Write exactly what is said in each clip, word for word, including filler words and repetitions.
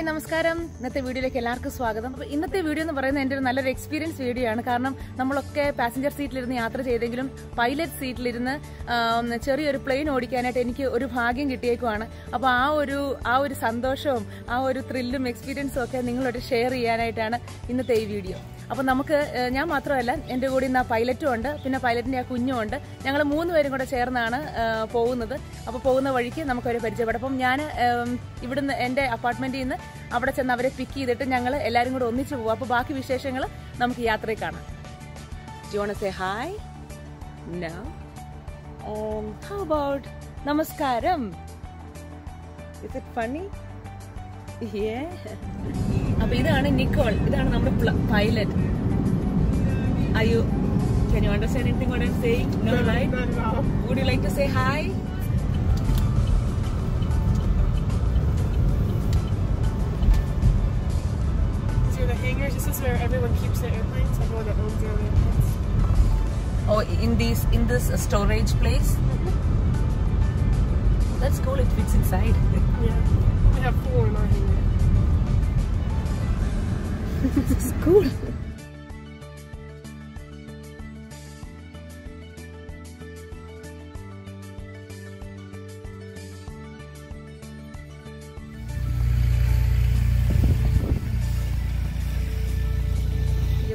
Hi, Namaskaram. Nathe video like larkuswagam. So, in this video, I am going to experience video. Because we have passenger seat, pilot seat, a plane, Odikan, and a bargain. So, that sandosham, that thrill, experience, I will share in this video. So, നമുക്ക് ഞാൻ മാത്രമല്ല എൻ്റെ കൂടെ ഇന്ന പൈലറ്റും ഉണ്ട് പിന്നെ പൈലറ്റിന്റെ ആ കുഞ്ഞും ഉണ്ട് ഞങ്ങൾ മൂന്ന് പേരും കൂടെ ചേർന്നാണ് പോകുന്നത് അപ്പോൾ പോകുന്ന വഴിക്ക് നമുക്ക് ഒരു പരിചയപ്പെടാം അപ്പോൾ ഞാൻ ഇവിടുന്ന് എൻ്റെ അപ്പാർട്ട്മെന്റിൽ നിന്ന് അവിടെ ചെന്ന് അവരെ പിക്ക് ചെയ്തിട്ട് ഞങ്ങൾ എല്ലാരും കൂടി ഒന്നിച്ച് പോവാ അപ്പോൾ ബാക്കി വിശേഷങ്ങൾ നമുക്ക് യാത്രയിൽ കാണാം Do you want to say hi? No. Um how about Namaskaram? Is it funny? Yeah. This is Nicole, this is our pilot. Are you, can you understand anything what I'm saying? No, right? Would you like to say hi? So the hangars, this is where everyone keeps their airplanes, everyone that owns their airplanes. Oh, in, these, in this storage place? Mm-hmm. That's cool, it fits inside. Yeah, we have four in our hangar. This is cool. You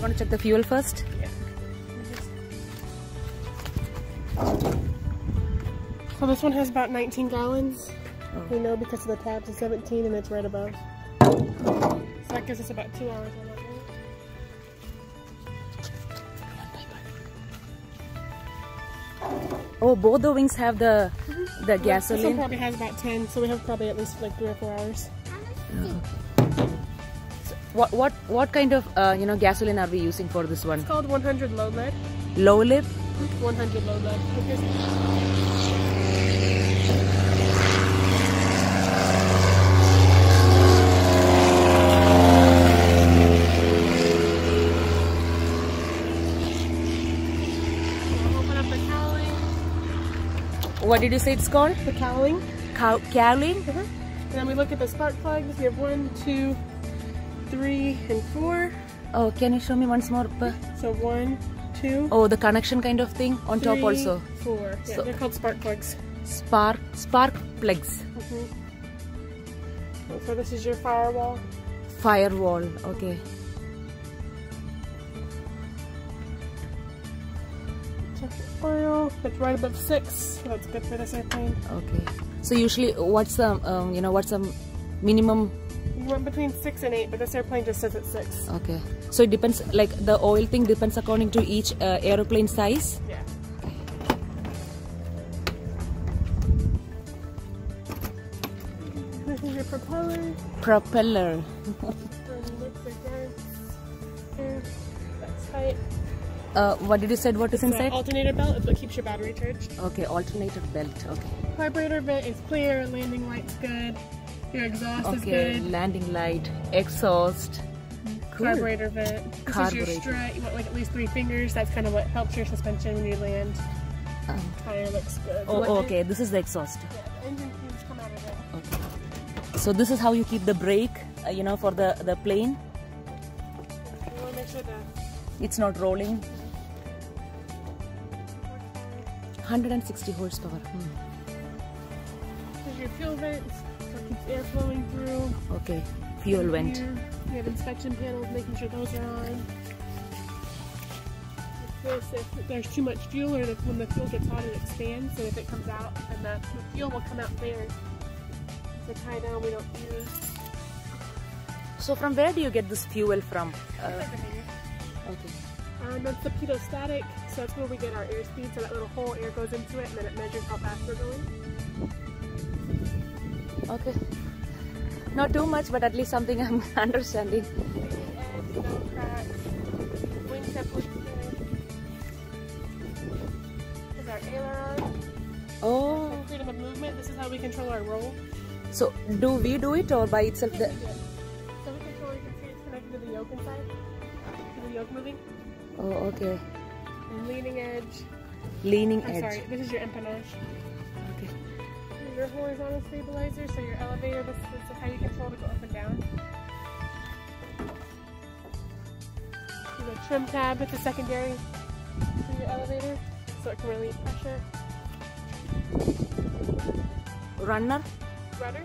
want to check the fuel first? Yeah. So this one has about nineteen gallons. Oh. We know because of the tabs it's seventeen and it's right above. So that gives us about two hours on that one. Oh, both the wings have the mm-hmm. the gasoline. This one probably has about ten, so we have probably at least like three or four hours. Oh. So what what what kind of uh, you know gasoline are we using for this one? It's called one hundred low lead. Low lead? one hundred low lead. Okay. What did you say it's called? The cowling. Cow cowling? Uh-huh. And then we look at the spark plugs. We have one, two, three, and four. Oh, can you show me once more? So one, two. Oh, the connection kind of thing on three, top also. Four. Yeah, so they're called spark plugs. Spark spark plugs. Uh-huh. So this is your firewall. Firewall. Okay. Oil, but right above six, so that's good for this airplane. Okay. So usually, what's the um, you know what's the minimum? You went between six and eight, but this airplane just says it's six. Okay. So it depends, like the oil thing depends according to each uh, airplane size. Yeah. This is your propeller. Propeller. That's tight. Uh, what did you say? What is inside? Uh, alternator belt is what keeps your battery charged. Okay, alternator belt. Okay. Carburetor vent is clear. Landing light's good. Your exhaust okay, is good. Okay, landing light, exhaust. Cool. Carburetor vent. This carburetor. Is your strut. You want like at least three fingers. That's kind of what helps your suspension when you land. Um, Tire looks good. Oh, oh okay. It? This is the exhaust. Yeah, the engine fumes come out of it. Okay. So this is how you keep the brake, uh, you know, for the the plane. You want to make sure that it's not rolling. one hundred sixty horsepower. Hmm. There's your fuel vents, so it keeps air flowing through. Okay, fuel and vent. Here, you have inspection panels, making sure those are on. Of course, if there's too much fuel, or if when the fuel gets hot, it expands. So if it comes out, and the fuel will come out there. It's a tie down we don't use. So from where do you get this fuel from? Uh, okay. Um, that's the pedostatic, so that's where we get our airspeed, so that little whole air goes into it and then it measures how fast we're going. Okay. Not too much, but at least something I'm understanding. And no cracks. Wings have wings there. Is our aileron. Oh. So freedom of movement, this is how we control our roll. So, do we do it or by itself? Yeah, the... we so we control it, you can see it's connected to the yoke inside. Yoke moving. Oh, okay. And leaning edge. Leaning I'm edge. Sorry, this is your empennage. Okay. your horizontal stabilizer, so your elevator, this is how you control to go up and down. The trim tab with the secondary for your elevator, so it can relieve pressure. Runner? Rudder?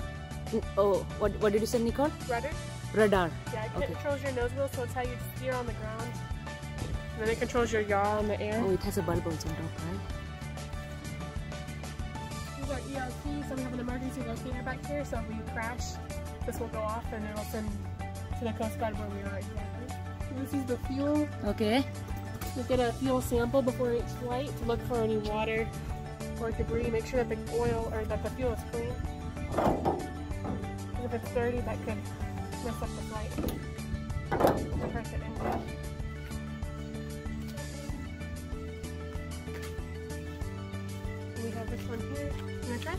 Oh, what, what did you say, Nicole? Rudder. Radar. Yeah, it okay. controls your nose wheel, so it's how you steer on the ground. And then it controls your yaw in the air. Oh, it has a bulb on top, right? These are E R P, so we have an emergency locator back here, so if we crash, this will go off and it will send to the Coast Guard where we are right here. This is the fuel. Okay. You get a fuel sample before each flight to look for any water or debris. Make sure that the oil or that the fuel is clean. If it's dirty, that could mess up the flight. It hurts it anyway. We have this one here. You want to try?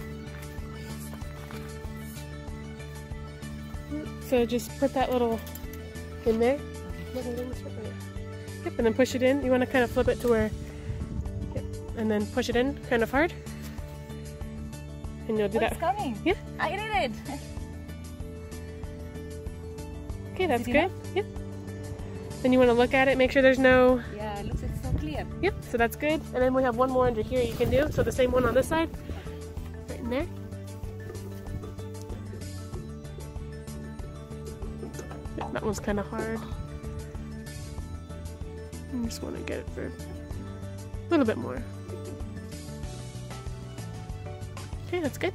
So just put that little in there. Yep, and then push it in. You want to kind of flip it to where, yep, and then push it in kind of hard. And you'll do oh, that. It's coming. Yeah. I did it. Okay, that's good. Enough? Yep. Then you want to look at it, make sure there's no... Yeah, it looks like it's so clear. Yep, so that's good. And then we have one more under here you can do. So the same one on this side. Right in there. That one's kind of hard. I just want to get it for a little bit more. Okay, that's good.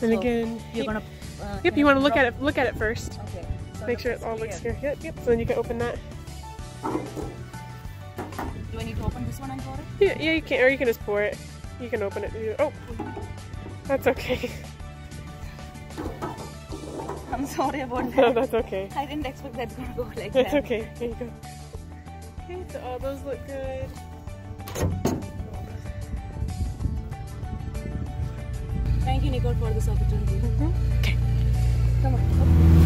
Then so again, you're yep. gonna. Uh, yep, you want to look at it. Look at it first. Okay. So make sure it all looks clear. Yep, yep. So then you can open that. Do I need to open this one and pour it? Yeah, yeah, you can, or you can just pour it. You can open it. Oh, that's okay. I'm sorry about that. No, that's okay. I didn't expect that's gonna go like that. That's okay. Here you go. Okay, so all those look good. Thank you, Nicole, for this opportunity. Mm-hmm. Okay. Come on.